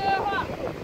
ايوا.